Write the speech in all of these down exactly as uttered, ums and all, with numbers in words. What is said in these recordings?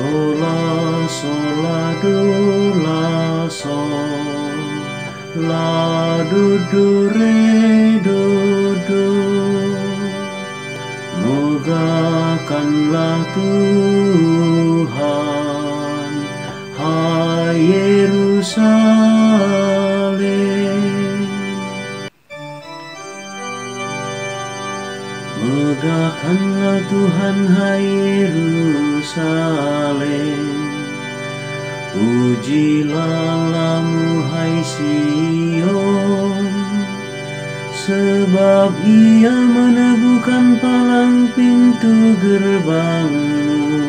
Sol la sol la do la sol la do do re do do. Mogakanlah Tuhan, hai Yerusalem. Mogakanlah Tuhan, hai Yerusalem. Pujilah lamu, hai Sion, sebab ia meneguhkan palang pintu gerbangmu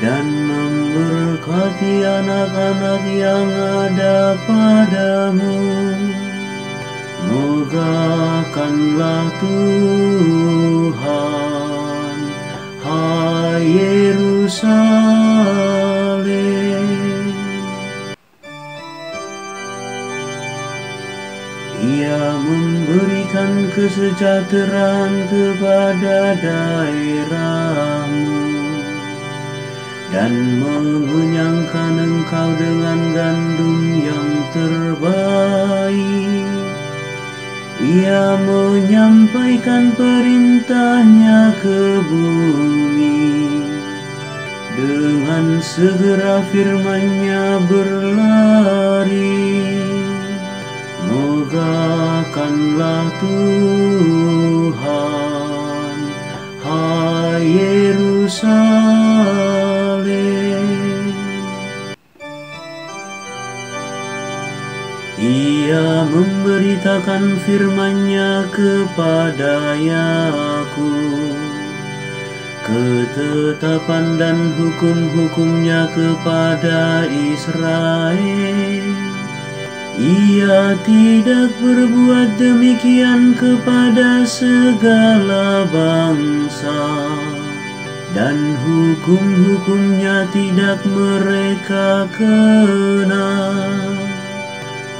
dan memberkati anak-anak yang ada padamu. Mogakanlah Tuhan, hai Yerusalem. Ia memberikan kesejahteraan kepada daerahmu dan mengenyangkan engkau dengan gandum yang terbaik. Ia menyampaikan perintahnya ke bumi, dengan segera firman-Nya berlari. Mogakanlah Tuhan, hai Yerusalem. Ia memberitakan firman-Nya kepada Yakub, ketetapan dan hukum-hukum-Nya kepada Israel. Ia tidak berbuat demikian kepada segala bangsa, dan hukum-hukum-Nya tidak mereka kenal.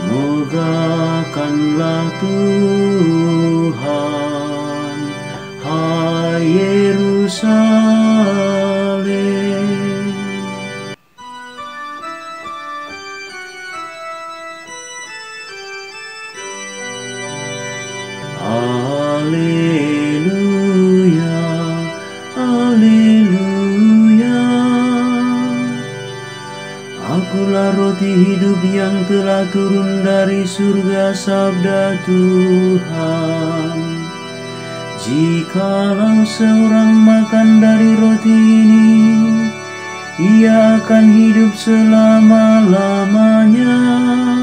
Mogakanlah Tuhan, hai Yerusalem. Haleluya, haleluya. Akulah roti hidup yang telah turun dari surga, sabda Tuhan. Jikalau seorang makan dari roti ini, ia akan hidup selama-lamanya.